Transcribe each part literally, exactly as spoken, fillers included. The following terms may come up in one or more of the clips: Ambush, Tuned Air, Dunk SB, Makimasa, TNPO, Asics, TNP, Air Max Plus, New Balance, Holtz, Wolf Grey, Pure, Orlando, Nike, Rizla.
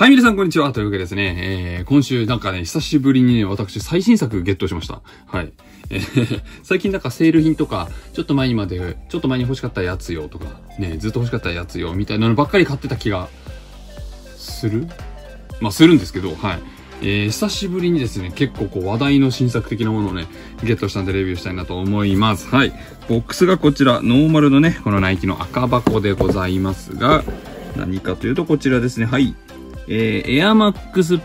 はい、皆さん、こんにちは。というわけでですね、えー、今週なんかね、久しぶりにね、私、最新作ゲットしました。はい。えー、最近なんかセール品とか、ちょっと前にまで、ちょっと前に欲しかったやつよとか、ね、ずっと欲しかったやつよ、みたいなのばっかり買ってた気が、する?まあ、するんですけど、はい。えー、久しぶりにですね、結構こう、話題の新作的なものをね、ゲットしたんでレビューしたいなと思います。はい。ボックスがこちら、ノーマルのね、このナイキの赤箱でございますが、何かというとこちらですね、はい。えー、エアマックス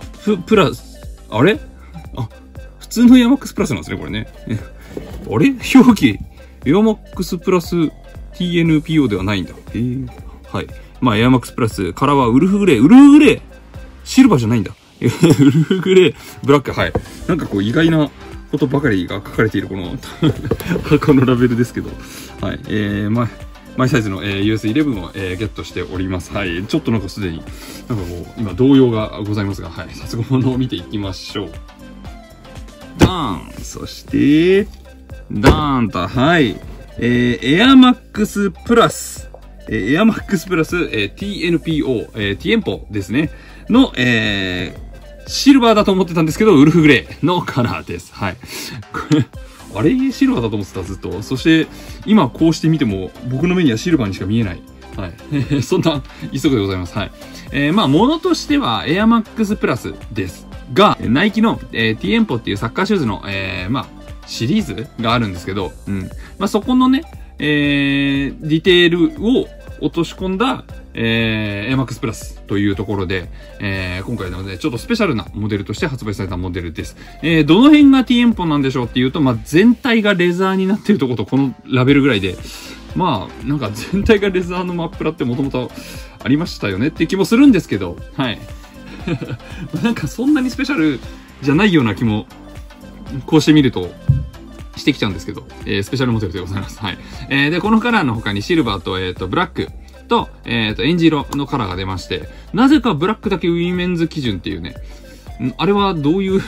プラス、あれあ、普通のエアマックスプラスなんですね、これね。あれ表記、エアマックスプラス ティーエヌピーオー ではないんだ。えー、はい。まあ、エアマックスプラス、カラーはウルフグレー、ウルフグレーシルバーじゃないんだ。ウルフグレー、ブラック、はい。なんかこう、意外なことばかりが書かれている、この、箱のラベルですけど。はい。えー、まあ、マイサイズの、えー、ユーエスイレブン を、えー、ゲットしております。はい。ちょっとなんかすでに、なんかこう、今動揺がございますが、はい。早速ものを見ていきましょう。ダーン!そして、ダーンと、はい。えー、エアマックスプラス、えー、エアマックスプラス、えー、ティーエヌピーオー、えー、ティーエヌピーオー ですね。の、えー、シルバーだと思ってたんですけど、ウルフグレーのカラーです。はい。これあれシルバーだと思ってた、ずっと。そして、今こうして見ても、僕の目にはシルバーにしか見えない。はい。そんな、一足でございます。はい。えー、まあ、ものとしては、エアマックスプラスですが、ナイキの、えー、ティーエヌピーオー っていうサッカーシューズの、えー、まあ、シリーズがあるんですけど、うん。まあ、そこのね、えー、ディテールを落とし込んだ、えー、エアマックスプラスというところで、えー、今回のね、ちょっとスペシャルなモデルとして発売されたモデルです。えー、どの辺が ティーエヌピーオー なんでしょうっていうと、まあ、全体がレザーになっているところとこのラベルぐらいで、まあ、なんか全体がレザーのマップラってもともとありましたよねっていう気もするんですけど、はい。なんかそんなにスペシャルじゃないような気も、こうしてみると、してきちゃうんですけど、えー、スペシャルモデルでございます。はい。えー、で、このカラーの他にシルバーと、えっと、ブラック。と、えっと、えー、エンジ色のカラーが出まして、なぜかブラックだけウィメンズ基準っていうね、あれはどういう、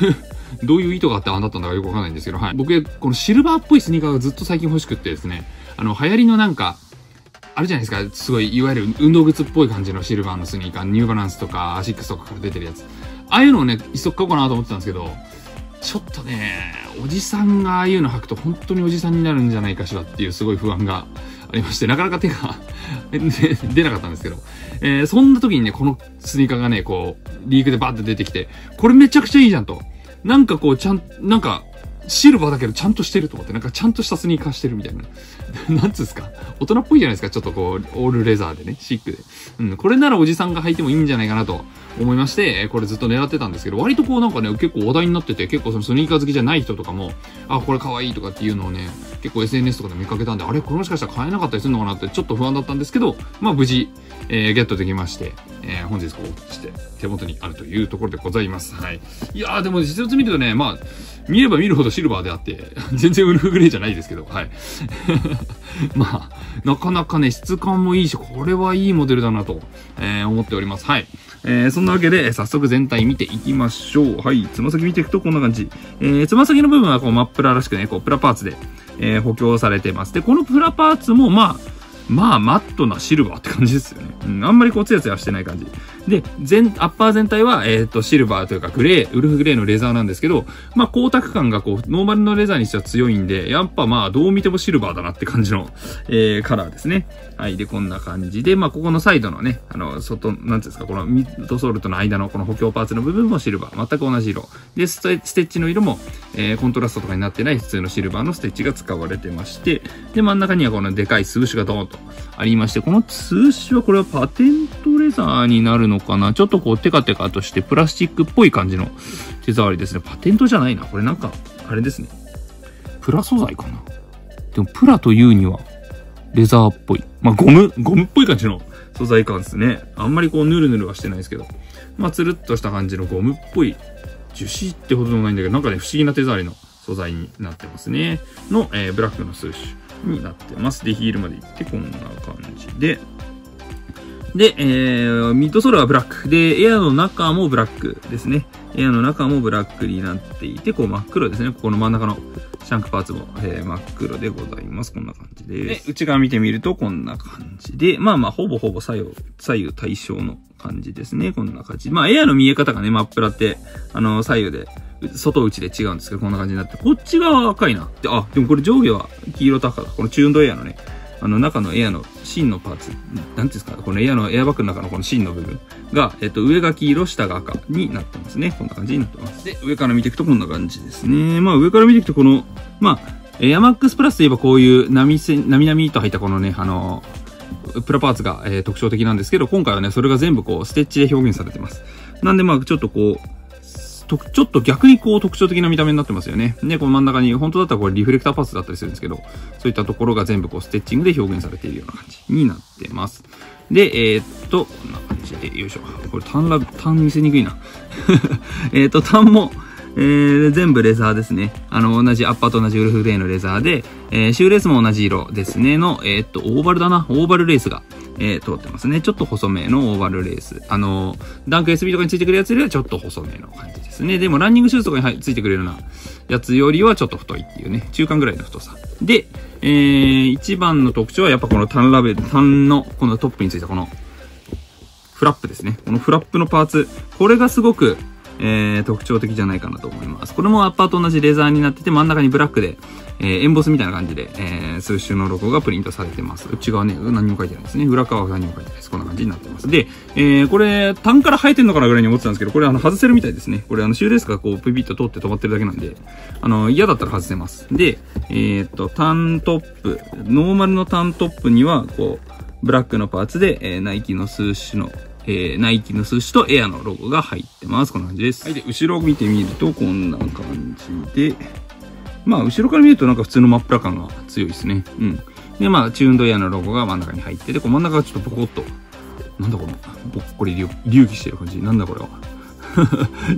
どういう意図があってああなったのかよくわかんないんですけど、はい。僕、このシルバーっぽいスニーカーがずっと最近欲しくってですね、あの、流行りのなんか、あるじゃないですか、すごい、いわゆる運動靴っぽい感じのシルバーのスニーカー、ニューバランスとか、アシックスとかから出てるやつ。ああいうのをね、一足買おうかなと思ってたんですけど、ちょっとね、おじさんがああいうの履くと本当におじさんになるんじゃないかしらっていうすごい不安がありまして、なかなか手が出なかったんですけど、えー、そんな時にね、このスニーカーがね、こう、リークでバーって出てきて、これめちゃくちゃいいじゃんと。なんかこう、ちゃん、なんか、シルバーだけどちゃんとしてると思って、なんかちゃんとしたスニーカーしてるみたいな。なんつうんすか?大人っぽいじゃないですか?ちょっとこう、オールレザーでね、シックで。うん、これならおじさんが履いてもいいんじゃないかなと思いまして、これずっと狙ってたんですけど、割とこうなんかね、結構話題になってて、結構そのスニーカー好きじゃない人とかも、あ、これ可愛いとかっていうのをね、結構 エスエヌエス とかで見かけたんで、あれこれもしかしたら買えなかったりするのかなってちょっと不安だったんですけど、まあ無事、えー、ゲットできまして、えー、本日こうして手元にあるというところでございます。はい。いやーでも実物見るとね、まあ、見れば見るほどシルバーであって、全然ウルフグレーじゃないですけど、はい。まあ、なかなかね、質感もいいし、これはいいモデルだなと、えー、思っております。はい。えー、そんなわけで、早速全体見ていきましょう。はい。つま先見ていくとこんな感じ。えー、つま先の部分はこう、マップラらしくね、こう、プラパーツで、えー、補強されてます。で、このプラパーツも、まあ、まあ、マットなシルバーって感じですよね。うん、あんまりこう、ツヤツヤしてない感じ。で、全、アッパー全体は、えっと、シルバーというか、グレー、ウルフグレーのレザーなんですけど、まあ、光沢感がこう、ノーマルのレザーにしては強いんで、やっぱまあ、どう見てもシルバーだなって感じの、えー、カラーですね。はい。で、こんな感じで、まあ、ここのサイドのね、あの、外、なんていうんですか、このミッドソールとの間のこの補強パーツの部分もシルバー。全く同じ色。で、ステ、ステッチの色も、えー、コントラストとかになってない普通のシルバーのステッチが使われてまして、で、真ん中にはこのでかい数種がドーンと、ありまして、この通詞はこれはパテントレザーになるのかな?ちょっとこうテカテカとしてプラスチックっぽい感じの手触りですね。パテントじゃないな。これなんか、あれですね。プラ素材かな?でもプラというにはレザーっぽい。まあゴム、ゴムっぽい感じの素材感ですね。あんまりこうヌルヌルはしてないですけど。まあつるっとした感じのゴムっぽい。樹脂ってほどでもないんだけど、なんかね、不思議な手触りの素材になってますね。の、えー、ブラックの数種。になってます。で、ヒールまで行ってこんな感じで。で、えー、ミッドソールはブラック。で、エアの中もブラックですね。エアの中もブラックになっていて、こう真っ黒ですね。ここの真ん中のシャンクパーツも、えー、真っ黒でございます。こんな感じです。で、内側見てみるとこんな感じで、まあまあ、ほぼほぼ左右、左右対称の感じですね。こんな感じ。まあ、エアの見え方がね、マップラって、あの、左右で、外内で違うんですけど、こんな感じになって、こっち側は赤いな。で、あ、でもこれ上下は黄色と赤だ。このチューンドエアのね、あの中のエアの芯のパーツ、なんていうんですか、このエアのエアバッグの中のこの芯の部分が、えっと、上が黄色、下が赤になってますね。こんな感じになってます。で、上から見ていくとこんな感じですね。まあ上から見ていくとこの、まあ、エアマックスプラスといえばこういう波せ、波々と入ったこのね、あの、プラパーツが、えー、特徴的なんですけど、今回はね、それが全部こう、ステッチで表現されてます。なんでまあ、ちょっとこう、とちょっと逆にこう特徴的な見た目になってますよね。で、この真ん中に、本当だったらこれリフレクターパーツだったりするんですけど、そういったところが全部こうステッチングで表現されているような感じになってます。で、えー、っと、こんな感じで、よいしょ。これ単ラ、単見せにくいな。えっと、単も、えー、全部レザーですね。あの、同じアッパーと同じウルフデイのレザーで、えー、シューレースも同じ色ですね。の、えー、っと、オーバルだな。オーバルレースが。えー、通ってますね。ちょっと細めのオーバルレース。あのー、ダンク エスビー とかについてくるやつよりはちょっと細めの感じですね。でもランニングシューズとかについてくれるようなやつよりはちょっと太いっていうね、中間ぐらいの太さ。で、えー、一番の特徴はやっぱこのタンラベ、タンのこのトップについたこのフラップですね。このフラップのパーツ。これがすごく、えー、特徴的じゃないかなと思います。これもアッパーと同じレザーになってて、真ん中にブラックで、えー、エンボスみたいな感じで、えー、数種のロゴがプリントされてます。内側ね、何も書いてないですね。裏側は何も書いてないです。こんな感じになってます。で、えー、これ、単から生えてんのかなぐらいに思ってたんですけど、これ、あの、外せるみたいですね。これ、あの、シューレースがこう、ピピッと通って止まってるだけなんで、あの、嫌だったら外せます。で、えー、っと、単トップ、ノーマルの単トップには、こう、ブラックのパーツで、えー、ナイキの数種の、えー、ナイキの寿司とエアのロゴが入ってます。こんな感じです。はい。で、後ろを見てみると、こんな感じで。まあ、後ろから見るとなんか普通のマップラ感が強いですね。うん。で、まあ、チューンドエアのロゴが真ん中に入ってて、こう真ん中がちょっとボコッと、なんだこの、ぼっこり隆起してる感じ。なんだこれは。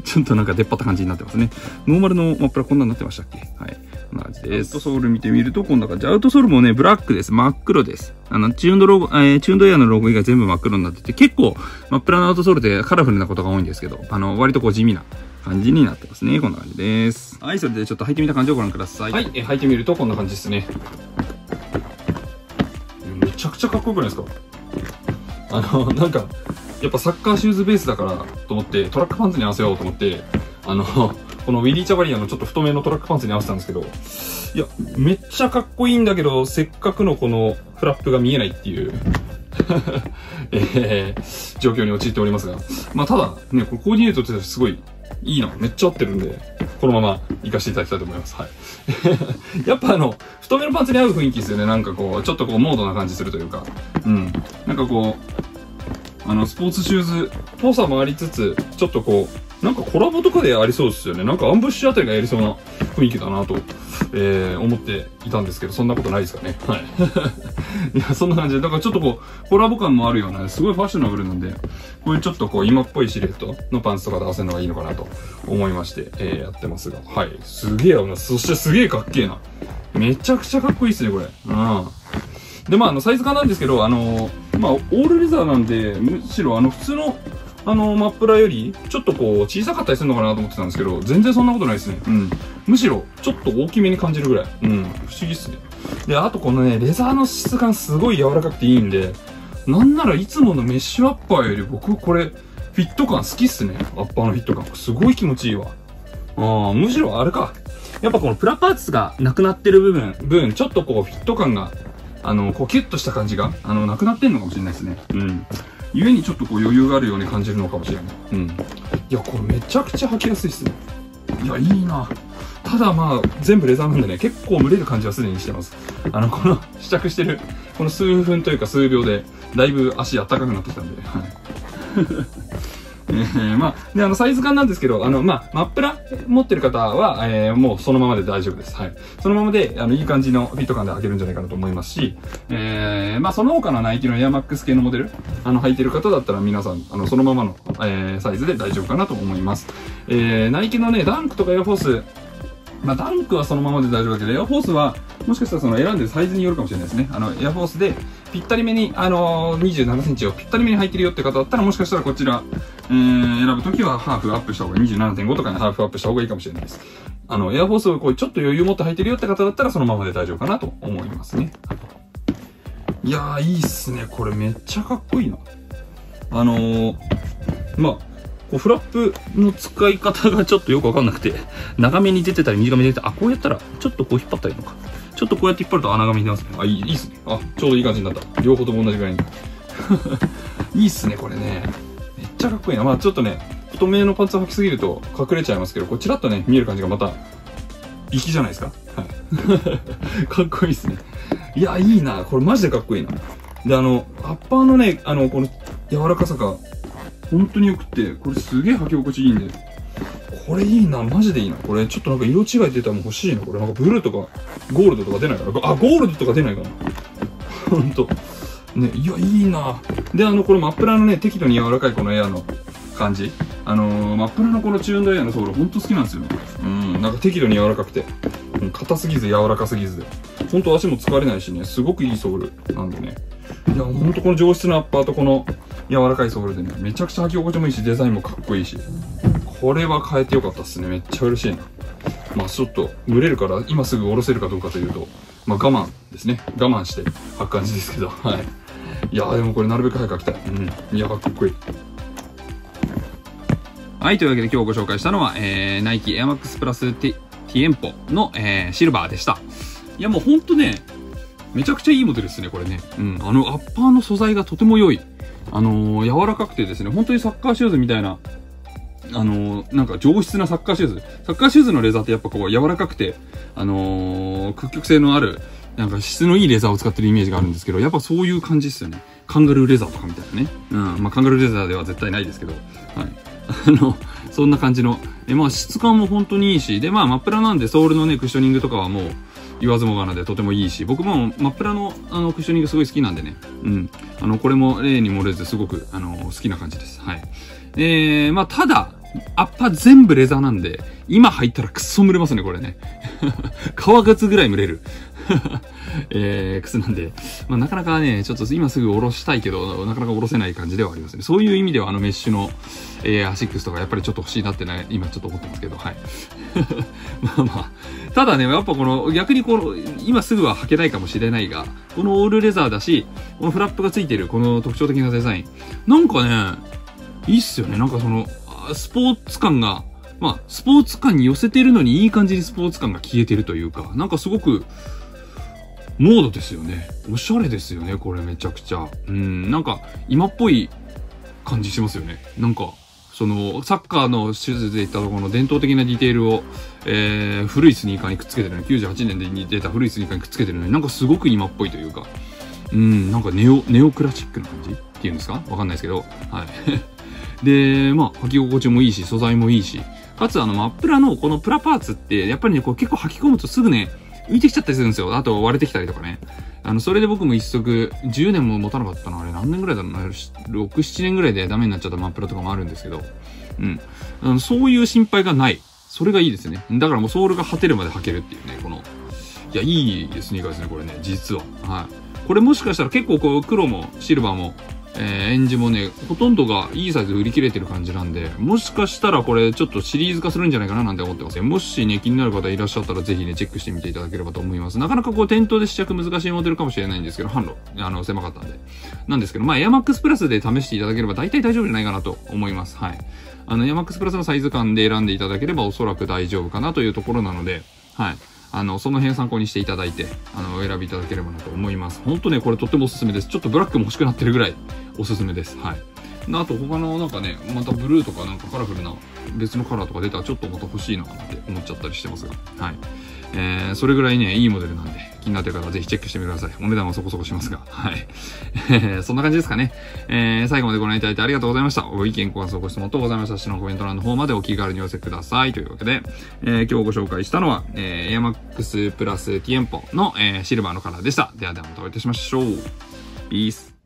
ちょっとなんか出っ張った感じになってますね。ノーマルのマップラこんなになってましたっけ？はい。こんな感じです。アウトソール見てみると、こんな感じ。アウトソールもね、ブラックです。真っ黒です。あの、チューンドロゴ、えー、チューンドエアのロゴ以外全部真っ黒になってて、結構、真っ暗なアウトソールでカラフルなことが多いんですけど、あの、割とこう地味な感じになってますね。こんな感じです。はい、それでちょっと履いてみた感じをご覧ください。はい、えー、履いてみるとこんな感じですね。めちゃくちゃかっこよくないですか？あの、なんか、やっぱサッカーシューズベースだからと思って、トラックパンツに合わせようと思って、あの、このウィリー・チャバリアのちょっと太めのトラックパンツに合わせたんですけど、いや、めっちゃかっこいいんだけど、せっかくのこのフラップが見えないっていう、えー、状況に陥っておりますが、まあただ、ね、これコーディネートとしてすごいいいな、めっちゃ合ってるんで、このまま活かしていただきたいと思います。はい。やっぱあの、太めのパンツに合う雰囲気ですよね。なんかこう、ちょっとこう、モードな感じするというか、うん。なんかこう、あの、スポーツシューズっぽさもありつつ、ちょっとこう、なんかコラボとかでありそうですよね。なんかアンブッシュあたりがやりそうな雰囲気だなと、えー、思っていたんですけど、そんなことないですかね。はい。いや、そんな感じで、だからちょっとこう、コラボ感もあるような、すごいファッショナブルなんで、こういうちょっとこう、今っぽいシルエットのパンツとかで合わせるのがいいのかなと思いまして、えー、やってますが。はい。すげえ合うな。そしてすげえかっけえな。めちゃくちゃかっこいいですね、これ。うん。で、まあ、あの、サイズ感なんですけど、あのー、まあ、オールレザーなんで、むしろあの普通の、あの、マップラより、ちょっとこう、小さかったりするのかなと思ってたんですけど、全然そんなことないですね。うん。むしろ、ちょっと大きめに感じるぐらい。うん。不思議っすね。で、あとこのね、レザーの質感すごい柔らかくていいんで、なんならいつものメッシュアッパーより僕これ、フィット感好きっすね。アッパーのフィット感。すごい気持ちいいわ。ああ、むしろあれか。やっぱこのプラパーツがなくなってる部分、分、ちょっとこう、フィット感が、あの、こう、キュッとした感じが、あの、なくなってんのかもしれないですね。うん。故にちょっとこう余裕があるように感じるのかもしれない。うん。いや、これめちゃくちゃ履きやすいっすね。いや、いいな。ただまあ、全部レザーなんでね、結構蒸れる感じはすでにしてます。あの、この試着してる、この数分というか数秒で、だいぶ足あったかくなってきたんで、はい。えー、まあ、で、あの、サイズ感なんですけど、あの、まあ、マップラ持ってる方は、えー、もうそのままで大丈夫です。はい。そのままで、あの、いい感じのフィット感で履けるんじゃないかなと思いますし、えー、まあ、その他のナイキのエアマックス系のモデル、あの、履いてる方だったら皆さん、あの、そのままの、えー、サイズで大丈夫かなと思います。えー、ナイキのね、ダンクとかエアフォース、まあ、ダンクはそのままで大丈夫だけど、エアフォースは、もしかしたらその選んでるサイズによるかもしれないですね。あの、エアフォースで、ぴったりめに、あのー、にじゅうななセンチをぴったりめに履いてるよって方だったら、もしかしたらこちら、えー、選ぶときはハーフアップした方がいい。にじゅうななてんご とかにハーフアップした方がいいかもしれないです。あの、エアフォースをこう、ちょっと余裕持って履いてるよって方だったら、そのままで大丈夫かなと思いますね。いやー、いいっすね。これめっちゃかっこいいな。あのー、まあ、こうフラップの使い方がちょっとよくわかんなくて、長めに出てたり短めに出てたり、あ、こうやったら、ちょっとこう引っ張ったらいいのか。ちょっとこうやって引っ張ると穴が見えますね。あ、いい、いいっすね。あ、ちょうどいい感じになった。両方とも同じぐらいに。いいっすね、これね。めっちゃかっこいいな。まあちょっとね、太めのパンツを履きすぎると隠れちゃいますけど、こうちらっとね、見える感じがまた、粋じゃないですか。はい。かっこいいっすね。いや、いいな。これマジでかっこいいな。で、あの、アッパーのね、あの、この柔らかさが、本当に良くて、これすげえ履き心地いいんで、これいいな、マジでいいな。これちょっとなんか色違い出たらもう欲しいな。これなんかブルーとかゴールドとか出ないから、あ、ゴールドとか出ないかな。ほんと。ね、いや、いいな。で、あの、これマップラのね、適度に柔らかいこのエアの感じ。あのー、マップラのこの中温度エアのソール、ほんと好きなんですよ。うん、なんか適度に柔らかくて、うん、硬すぎず柔らかすぎずで。ほんと足も疲れないしね、すごくいいソールなんでね。いや、ほんとこの上質なアッパーとこの、柔らかいソールでね、めちゃくちゃ履き心地もいいし、デザインもかっこいいし、これは変えてよかったっすね。めっちゃ嬉しいな。まあちょっと、蒸れるから、今すぐ下ろせるかどうかというと、まあ我慢ですね。我慢して履く感じですけど、はい。いやー、でもこれなるべく早く履きたい。うん。いや、かっこいい。はい、というわけで今日ご紹介したのは、えー、ナイキ エアマックス プラス ティーエヌピーオー の、えー、シルバーでした。いや、もうほんとね、めちゃくちゃいいモデルですね、これね。うん。あの、アッパーの素材がとても良い。あのー、柔らかくてですね、本当にサッカーシューズみたいな、あのー、なんか上質なサッカーシューズ。サッカーシューズのレザーってやっぱこう柔らかくて、あのー、屈曲性のある、なんか質のいいレザーを使ってるイメージがあるんですけど、やっぱそういう感じですよね。カンガルーレザーとかみたいなね。うん。まあ、カンガルーレザーでは絶対ないですけど、はい。あの、そんな感じの。え、まあ、質感も本当にいいし、で、まあ、マップラなんでソールのね、クッショニングとかはもう、言わずもがなでとてもいいし、僕もマップラのあのクッショニングすごい好きなんでね。うん。あの、これも例に漏れずすごく、あの、好きな感じです。はい。えー、まあ、ただ、アッパー全部レザーなんで、今履いたらクソ蒸れますね、これね。革靴ぐらい蒸れる。えー、靴なんで。まあ、なかなかね、ちょっと今すぐ下ろしたいけど、なかなか下ろせない感じではありますね。そういう意味では、あのメッシュの、えー、アシックスとかやっぱりちょっと欲しいなってね、今ちょっと思ってますけど、はい。まあまあ。ただね、やっぱこの、逆にこの、今すぐは履けないかもしれないが、このオールレザーだし、このフラップがついてる、この特徴的なデザイン。なんかね、いいっすよね。なんかその、スポーツ感が、まあ、スポーツ感に寄せてるのにいい感じにスポーツ感が消えてるというか、なんかすごく、モードですよね。おしゃれですよね、これめちゃくちゃ。うん、なんか今っぽい感じしますよね。なんか、その、サッカーのシューズでいったところの伝統的なディテールを、えー、古いスニーカーにくっつけてるのに、きゅうじゅうはちねんに出た古いスニーカーにくっつけてるのに、なんかすごく今っぽいというか、うん、なんかネオ、ネオクラシックな感じっていうんですか？わかんないですけど、はい。で、まあ、履き心地もいいし、素材もいいし、かつあの、マップラのこのプラパーツって、やっぱりね、こう結構履き込むとすぐね、浮いてきちゃったりするんですよ。あと割れてきたりとかね。あの、それで僕も一足、じゅうねんも持たなかったのあれ何年ぐらいだろうな。ろく、ななねんぐらいでダメになっちゃったマップラとかもあるんですけど。うん。あのそういう心配がない。それがいいですね。だからもうソールが果てるまで履けるっていうね、この。いや、いいスニーカーですね、これね、実は。はい。これもしかしたら結構こう、黒もシルバーも、えー、エンジもね、ほとんどがいいサイズ売り切れてる感じなんで、もしかしたらこれちょっとシリーズ化するんじゃないかななんて思ってますよ。もしね、気になる方いらっしゃったらぜひね、チェックしてみていただければと思います。なかなかこう、店頭で試着難しいモデルかもしれないんですけど、販路、あの、狭かったんで。なんですけど、まあ、エアマックス プラスで試していただければ大体大丈夫じゃないかなと思います。はい。あの、エアマックス プラスのサイズ感で選んでいただければおそらく大丈夫かなというところなので、はい。あの、その辺参考にしていただいて、あの、お選びいただければなと思います。ほんとね、これとってもおすすめです。ちょっとブラックも欲しくなってるぐらいおすすめです。はい。あと他のなんかね、またブルーとかなんかカラフルな別のカラーとか出たらちょっとまた欲しいなって思っちゃったりしてますが。はい。えー、それぐらいね、いいモデルなんで、気になってる方はぜひチェックしてみてください。お値段はそこそこしますが。はい。えー、そんな感じですかね。えー、最後までご覧いただいてありがとうございました。ご意見、ご感想、ご質問等ございましたら、下のコメント欄の方までお気軽にお寄せください。というわけで、えー、今日ご紹介したのは、えー、エアマックス プラス ティエンポの、えー、シルバーのカラーでした。ではではまたお会いいたしましょう。ピース。